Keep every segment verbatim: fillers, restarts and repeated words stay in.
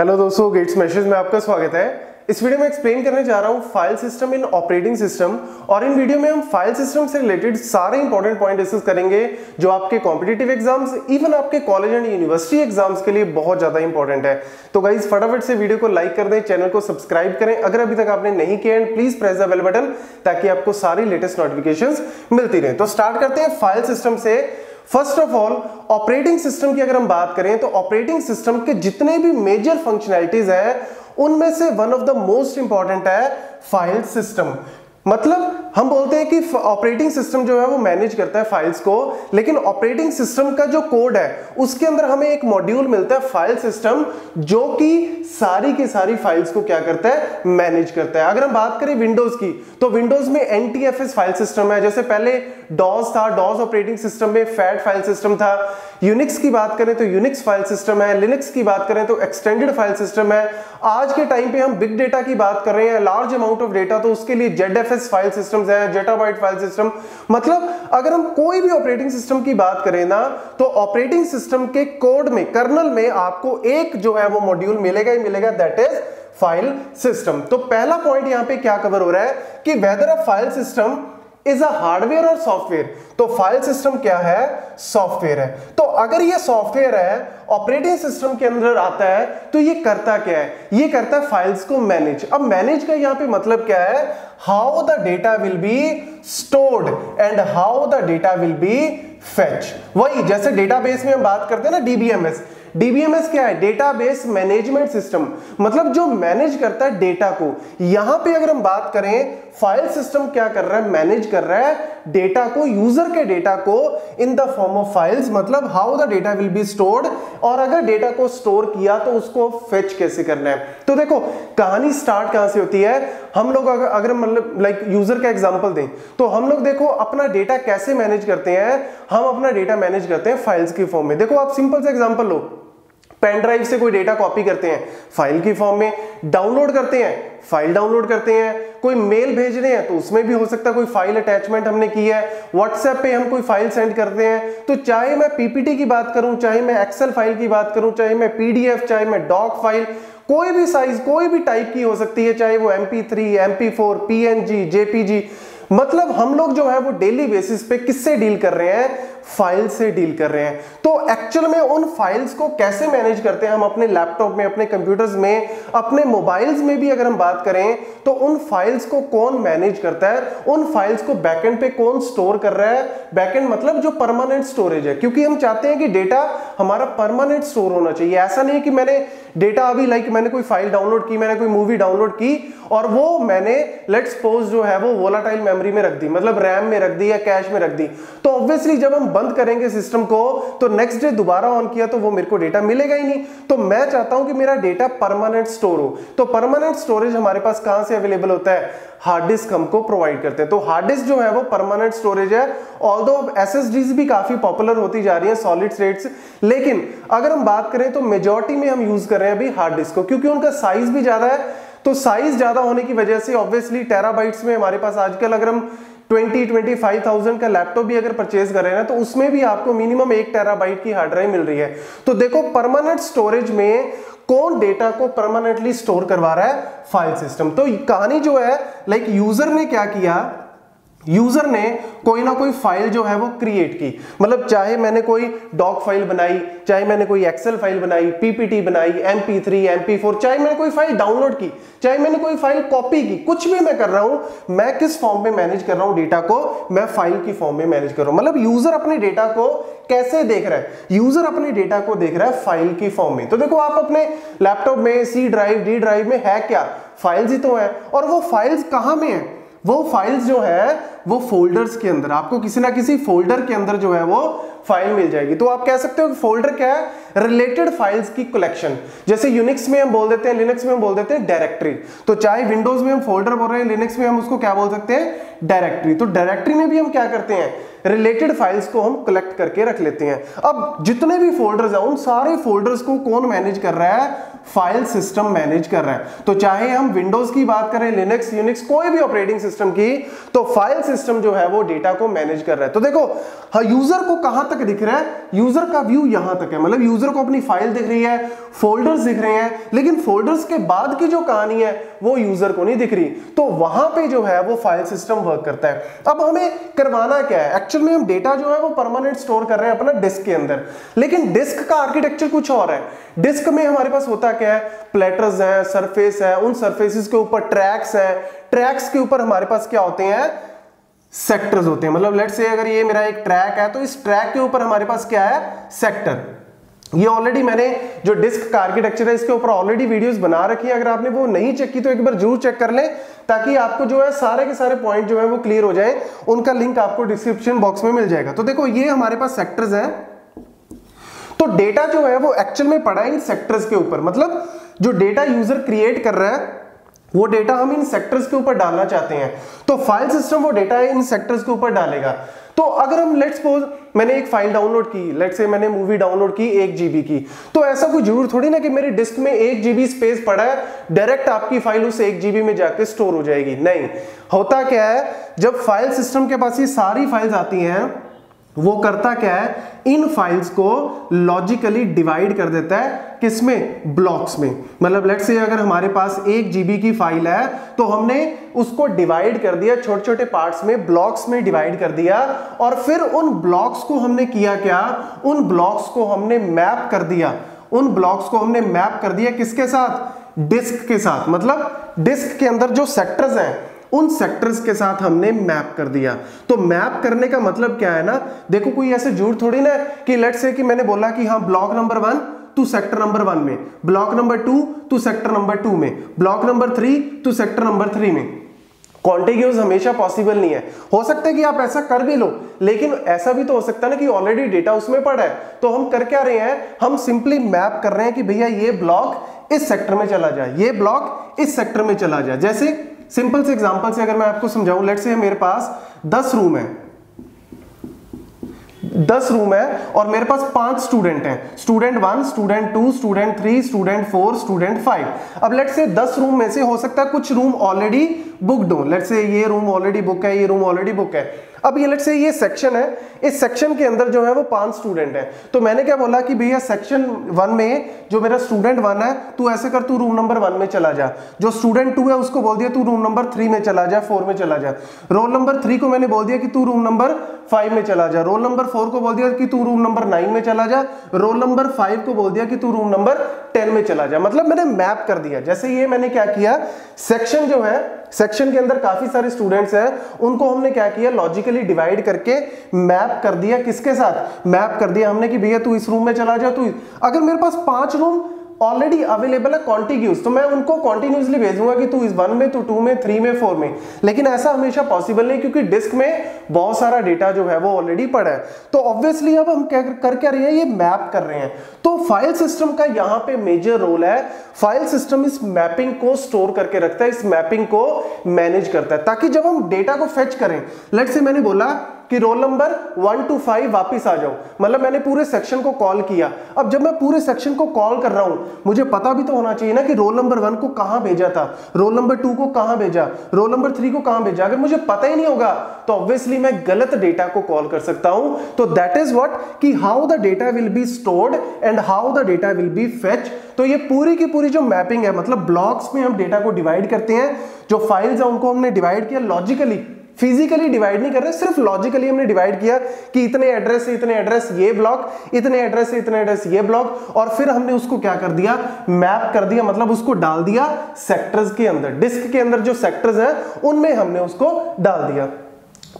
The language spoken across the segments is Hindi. हेलो दोस्तों, गेट स्मैशर्स में आपका स्वागत है। इस वीडियो में एक्सप्लेन करने जा रहा हूँ file system in operating system, और इन वीडियो में हम फाइल सिस्टम से रिलेटेड सारे इंपॉर्टेंट पॉइंट डिस्कस करेंगे जो आपके कॉम्पिटिटिव एग्जाम्स, इवन आपके कॉलेज एंड यूनिवर्सिटी एग्जाम्स के लिए बहुत ज्यादा इंपॉर्टेंट है। तो गाइज फटाफट से वीडियो को लाइक कर दें, चैनल को सब्सक्राइब करें अगर अभी तक आपने नहीं किया, and please press the bell button ताकि आपको सारी लेटेस्ट नोटिफिकेशन मिलती रहे। तो स्टार्ट करते हैं फाइल सिस्टम से। First of all operating system की अगर हम बात करें तो ऑपरेटिंग सिस्टम के जितने भी मेजर फंक्शनैलिटीज हैं उनमें से one of the most important है फाइल सिस्टम। मतलब हम बोलते हैं कि ऑपरेटिंग सिस्टम जो है वो मैनेज करता है फाइल्स को, लेकिन ऑपरेटिंग सिस्टम का जो कोड है उसके अंदर हमें एक मॉड्यूल मिलता है फाइल सिस्टम, जो कि सारी की सारी फाइल्स को क्या करता है, मैनेज करता है। अगर हम बात करें विंडोज की तो विंडोज में N T F S file system है। जैसे पहले डॉस था, डॉस ऑपरेटिंग सिस्टम में फैट फाइल सिस्टम था। यूनिक्स की बात करें तो यूनिक्स फाइल सिस्टम है। लिनक्स की बात करें तो एक्सटेंडेड फाइल सिस्टम है। आज के टाइम पे हम बिग डेटा की बात कर रहे हैं, लार्ज अमाउंट ऑफ डेटा, तो उसके लिए Z F S file systems है, जेटाबाइट फाइल सिस्टम। मतलब अगर हम कोई भी ऑपरेटिंग सिस्टम की बात करें ना तो ऑपरेटिंग सिस्टम के कोड में, कर्नल में आपको एक जो है वो मॉड्यूल मिलेगा ही मिलेगा, दैट इज फाइल सिस्टम। तो पहला पॉइंट यहाँ पे क्या कवर हो रहा है कि whether a file system is a hardware और सॉफ्टवेयर। तो फाइल सिस्टम क्या है, सॉफ्टवेयर है। तो अगर ये सॉफ्टवेयर है ऑपरेटिंग सिस्टम के अंदर आता है तो ये करता क्या है, ये करता है फाइल्स को मैनेज। अब मैनेज का यहां पे मतलब क्या है, how the data will be stored and how the data will be fetch. वही जैसे डेटाबेस में हम बात करते हैं ना, D B M S. D B M S क्या है, डेटाबेस मैनेजमेंट सिस्टम, मतलब जो मैनेज करता है डेटा को। यहां पे अगर हम बात करें फाइल सिस्टम क्या कर रहा है, मैनेज कर रहा है डेटा को, यूजर के डेटा को in the form of files, मतलब how the data will be stored, और अगर डेटा को स्टोर किया तो उसको फेच कैसे करना है। तो देखो कहानी स्टार्ट कहां से होती है। हम लोग अगर, अगर मतलब लाइक यूजर का एग्जांपल दें तो हम लोग देखो अपना डेटा कैसे मैनेज करते हैं, हम अपना डेटा मैनेज करते हैं फाइल्स की फॉर्म में। देखो आप सिंपल से एग्जांपल लो, पेन ड्राइव से कोई डेटा कॉपी करते हैं फाइल की फॉर्म में, डाउनलोड करते हैं फाइल डाउनलोड करते हैं, कोई मेल भेज रहे हैं तो उसमें भी हो सकता है कोई फाइल अटैचमेंट हमने की है, व्हाट्सएप पे हम कोई फाइल सेंड करते हैं। तो चाहे मैं पी पी टी की बात करूं, चाहे मैं एक्सेल फाइल की बात करूं, चाहे मैं पी डी एफ, चाहे मैं डॉक फाइल, कोई भी साइज कोई भी टाइप की हो सकती है, चाहे वो M P three, M P four, P N G, J P G. मतलब हम लोग जो है वो डेली बेसिस पे किससे डील कर रहे हैं, फाइल से डील कर रहे हैं। तो एक्चुअल में उन फाइल्स को कैसे मैनेज करते हैं हम अपने लैपटॉप में, अपने कंप्यूटर्स में, अपने मोबाइल्स में भी अगर हम बात करें तो उन फाइल्स को कौन मैनेज करता है, उन फाइल्स को बैकएंड पे कौन स्टोर कर रहा है। बैकएंड मतलब जो परमानेंट स्टोरेज है, क्योंकि हम चाहते हैं कि डेटा हमारा परमानेंट स्टोर होना चाहिए। ऐसा नहीं कि मैंने डेटा अभी लाइक मैंने कोई फाइल डाउनलोड की, मैंने कोई मूवी डाउनलोड की और वो मैंने लेट्स सपोज जो है वो वोलाटाइल मेमोरी में रख दी, मतलब रैम में रख दी या कैश में रख दी। तो ऑब्वियसली जब हम बंद करेंगे सिस्टम को तो नेक्स्ट डे दोबारा ऑन किया तो वो मेरे को डेटा मिलेगा ही नहीं। तो मैं चाहता हूं कि मेरा डेटा परमानेंट स्टोर हो। तो परमानेंट स्टोरेज हमारे पास कहां से अवेलेबल होता है, हार्ड डिस्क हमको प्रोवाइड करते हैं। तो हार्ड डिस्क जो है वो परमानेंट स्टोरेज है। ऑल्दो अब एस एस डीज़ भी काफी पॉपुलर होती जा रही है, सॉलिड स्टेट्स, लेकिन अगर हम बात करें तो मेजॉरिटी में हम यूज कर रहे हैं अभी हार्ड डिस्क को, क्योंकि उनका साइज भी ज्यादा है। तो साइज ज्यादा होने की वजह से ऑब्वियसली टेराबाइट्स में हमारे पास आजकल अगर हम ट्वेंटी टू फाइव थाउजेंड का लैपटॉप भी अगर परचेज कर रहे हैं ना तो उसमें भी आपको मिनिमम एक टेराबाइट की हार्ड ड्राइव मिल रही है। तो देखो परमानेंट स्टोरेज में कौन डेटा को परमानेंटली स्टोर करवा रहा है, फाइल सिस्टम। तो कहानी जो है लाइक यूजर ने क्या किया, यूजर ने कोई ना कोई फाइल जो है वो क्रिएट की। मतलब चाहे मैंने कोई डॉक फाइल बनाई, चाहे मैंने कोई एक्सेल फाइल बनाई, पी पी टी बनाई, M P three, M P four, चाहे मैंने कोई फाइल डाउनलोड की, चाहे मैंने कोई फाइल कॉपी की, कुछ भी मैं कर रहा हूं, मैं किस फॉर्म में मैनेज कर रहा हूं डेटा को, मैं फाइल की फॉर्म में मैनेज कर रहा हूं। मतलब यूजर अपने डेटा को कैसे देख रहा है, यूजर अपने डेटा को देख रहा है फाइल की फॉर्म में। तो देखो आप अपने लैपटॉप में सी ड्राइव डी ड्राइव में है क्या, फाइल्स ही तो है, और वो फाइल्स कहां में है, वो फाइल्स जो है वो फोल्डर्स के अंदर, आपको किसी ना किसी फोल्डर के अंदर जो है वो फाइल मिल जाएगी। तो आप कह सकते हो कि फोल्डर क्या है, रिलेटेड फाइल्स की कलेक्शन। जैसे यूनिक्स में हम बोल देते हैं, लिनक्स में हम बोल देते हैं डायरेक्टरी। तो चाहे विंडोज में हम फोल्डर बोल रहे हैं, लिनक्स में हम उसको क्या बोल सकते हैं, डायरेक्टरी। तो डायरेक्टरी में भी हम क्या करते हैं, रिलेटेड फाइल्स को हम कलेक्ट करके रख लेते हैं। अब जितने भी फोल्डर्स हैं उन सारे फोल्डर्स को कौन मैनेज कर रहा है, फाइल सिस्टम मैनेज कर रहा है। तो चाहे हम विंडोज की बात करें, लिनक्स, यूनिक्स, कोई भी ऑपरेटिंग सिस्टम की, तो फाइल सिस्टम जो है वो डेटा को मैनेज कर रहा है। तो देखो हाँ, यूजर को कहां तक दिख रहा है, यूजर का व्यू यहां तक है, मतलब यूजर को अपनी फाइल दिख रही है, फोल्डर्स दिख रहे हैं, लेकिन फोल्डर्स के बाद की जो कहानी है वो यूजर को नहीं दिख रही। तो वहां पे जो है वो फाइल सिस्टम वर्क करता है। अब हमें करवाना क्या है, एक्चुअल में हम डेटा जो है वो परमानेंट स्टोर कर रहे हैं अपना डिस्क के अंदर, लेकिन डिस्क का आर्किटेक्चर कुछ और है। डिस्क में हमारे पास होता क्या है, प्लेटर्स हैं, सरफेस है, उन सरफेसेस के ऊपर ट्रैक्स है, ट्रैक्स के ऊपर हमारे पास क्या होते हैं, सेक्टर्स होते हैं। मतलब लेट्स से अगर ये मेरा एक ट्रैक है तो इस ट्रैक के ऊपर हमारे पास क्या है, सेक्टर। ये ऑलरेडी मैंने जो डिस्क का आर्किटेक्चर है इसके ऊपर ऑलरेडी वीडियोस बना रखी है, अगर आपने वो नहीं चेक की तो एक बार जरूर चेक कर लें ताकि आपको जो है सारे के सारे पॉइंट जो है वो क्लियर हो जाए। उनका लिंक आपको डिस्क्रिप्शन बॉक्स में मिल जाएगा। तो देखो ये हमारे पास सेक्टर्स हैं, तो डेटा जो है वो एक्चुअल में पड़ा है इन सेक्टर्स के ऊपर। मतलब जो डेटा यूजर क्रिएट कर रहा है वो डेटा हम इन सेक्टर्स के ऊपर डालना चाहते हैं, तो फाइल सिस्टम वो डेटा इन सेक्टर्स के ऊपर डालेगा। तो अगर हम लेट्स सपोज मैंने एक फाइल डाउनलोड की, लेट्स से मैंने मूवी डाउनलोड की एक जीबी की, तो ऐसा कोई जरूर थोड़ी ना कि मेरे डिस्क में एक जीबी स्पेस पड़ा है, डायरेक्ट आपकी फाइल उस एक जीबी में जाके स्टोर हो जाएगी। नहीं, होता क्या है जब फाइल सिस्टम के पास ये सारी फाइल्स आती हैं वो करता क्या है, इन फाइल्स को लॉजिकली डिवाइड कर देता है, किसमें, ब्लॉक्स में। मतलब लेट्स से अगर हमारे पास एक जीबी की फाइल है तो हमने उसको डिवाइड कर दिया, छोटे छोटे पार्ट्स में, ब्लॉक्स में डिवाइड कर दिया, और फिर उन ब्लॉक्स को हमने किया क्या, उन ब्लॉक्स को हमने मैप कर दिया, उन ब्लॉक्स को हमने मैप कर दिया किसके साथ, डिस्क के साथ। मतलब डिस्क के अंदर जो सेक्टर्स हैं उन सेक्टर्स के साथ हमने मैप कर दिया। तो मैप करने का मतलब क्या है ना, देखो कोई ऐसे जरूर थोड़ी ना कि लेट्स से कि मैंने बोला कि हाँ block number one to sector number one में, block number two to sector number two में, block number three to sector number three में। कॉन्टिग्यूअस हमेशा पॉसिबल नहीं है, हो सकता है कि आप ऐसा कर भी लो, लेकिन ऐसा भी तो हो सकता है ना कि ऑलरेडी डेटा उसमें पड़ा है। तो हम कर क्या रहे हैं, हम सिंपली मैप कर रहे हैं कि भैया ये ब्लॉक इस सेक्टर में चला जाए, ये ब्लॉक इस सेक्टर में चला जाए। जैसे सिंपल से एग्जांपल से अगर मैं आपको समझाऊं, लेट्स से मेरे पास दस रूम है, दस रूम है और मेरे पास पांच स्टूडेंट हैं, student one, student two, student three, student four, student five. अब लेट्स से दस रूम में से हो सकता है कुछ रूम ऑलरेडी बुक्ड हो, लेट्स से ये रूम ऑलरेडी बुक है, ये रूम ऑलरेडी बुक है। अब ये लेट्स से ये सेक्शन है, इस सेक्शन के अंदर जो है वो पांच स्टूडेंट हैं, तो मैंने क्या बोला कि भैया सेक्शन वन में जो मेरा स्टूडेंट वन है तू ऐसे कर, तू रूम नंबर वन में चला जा। जो स्टूडेंट टू है उसको बोल दिया तू रूम नंबर थ्री में चला जा, फोर में चला जा। रोल नंबर थ्री को मैंने बोल दिया कि तू रूम नंबर फाइव में चला जा, रोल नंबर फोर को बोल दिया कि तू रूम नंबर नाइन में चला जा, रोल नंबर फाइव को बोल दिया कि तू रूम नंबर टेन में चला जा। मतलब मैंने मैप कर दिया। जैसे ये मैंने क्या किया, सेक्शन जो है, सेक्शन के अंदर काफी सारे स्टूडेंट्स हैं, उनको हमने क्या किया लॉजिकली डिवाइड करके मैप कर दिया, किसके साथ, मैप कर दिया हमने कि भैया तू इस रूम में चला जा, तू। अगर मेरे पास पांच रूम ऑलरेडी अवेलेबल है कॉन्टिग्यूस, तो मैं उनको कॉन्टिन्यूसली भेजूंगा कि तू इस वन में, तू टू में, थ्री में, फोर में। लेकिन ऐसा हमेशा पॉसिबल नहीं, क्योंकि डिस्क में बहुत सारा डेटा जो है वो ऑलरेडी पड़ा है। तो ऑब्वियसली अब हम क्या कर क्या रहे हैं, ये मैप कर रहे हैं। तो फाइल सिस्टम का यहाँ पे मेजर रोल है, फाइल सिस्टम इस मैपिंग को स्टोर करके रखता है, इस मैपिंग को मैनेज करता है, ताकि जब हम डेटा को फेच करें, लेट्स से मैंने बोला कि role number one two five वापस आ जाओ, मतलब मैंने पूरे सेक्शन को कॉल किया। अब जब मैं पूरे सेक्शन को कॉल कर रहा हूं, मुझे पता भी तो होना चाहिए ना कि रोल नंबर वन को कहां भेजा था, रोल नंबर टू को कहां भेजा, रोल नंबर थ्री को कहां भेजा। अगर मुझे पता ही नहीं होगा तो ऑब्वियसली मैं गलत डेटा को कॉल कर सकता हूं। तो दैट इज व्हाट कि how the data will be stored and how the data will be fetch. तो ये पूरी की पूरी जो मैपिंग है, मतलब ब्लॉक्स में हम डेटा को डिवाइड करते हैं, जो फाइल्स है उनको हमने डिवाइड किया लॉजिकली, फिजिकली डिवाइड नहीं कर रहे, सिर्फ लॉजिकली हमने डिवाइड किया कि इतने एड्रेस से इतने एड्रेस ये ब्लॉक, इतने एड्रेस से इतने एड्रेस ये ब्लॉक, और फिर हमने उसको क्या कर दिया, मैप कर दिया, मतलब उसको डाल दिया सेक्टर्स के अंदर, डिस्क के अंदर जो सेक्टर्स हैं उनमें हमने उसको डाल दिया।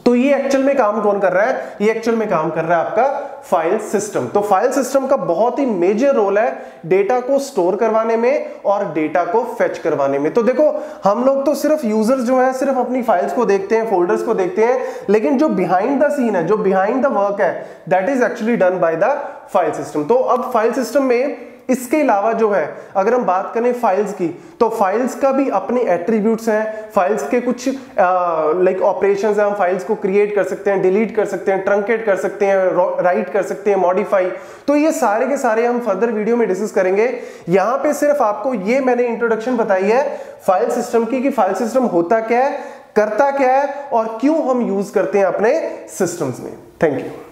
तो ये एक्चुअल में काम कौन कर रहा है, ये एक्चुअल में काम कर रहा है आपका फाइल सिस्टम। तो फाइल सिस्टम का बहुत ही मेजर रोल है डेटा को स्टोर करवाने में और डेटा को फेच करवाने में। तो देखो हम लोग तो सिर्फ यूजर्स जो है सिर्फ अपनी फाइल्स को देखते हैं, फोल्डर्स को देखते हैं, लेकिन जो बिहाइंड द सीन है, जो बिहाइंड द वर्क है, that is actually done by the file system. तो अब फाइल सिस्टम में इसके अलावा जो है अगर हम बात करें फाइल्स की, तो फाइल्स का भी अपने एट्रीब्यूट्स हैं, फाइल्स के कुछ लाइक ऑपरेशंस हैं, हम फाइल्स को क्रिएट कर सकते हैं, डिलीट कर सकते हैं, ट्रंकेट कर सकते हैं, राइट कर सकते हैं, मॉडिफाई। तो ये सारे के सारे हम फर्दर वीडियो में डिस्कस करेंगे। यहाँ पे सिर्फ आपको ये मैंने इंट्रोडक्शन बताई है फाइल सिस्टम की कि फाइल सिस्टम होता क्या है, करता क्या है और क्यों हम यूज करते हैं अपने सिस्टम्स में। Thank you.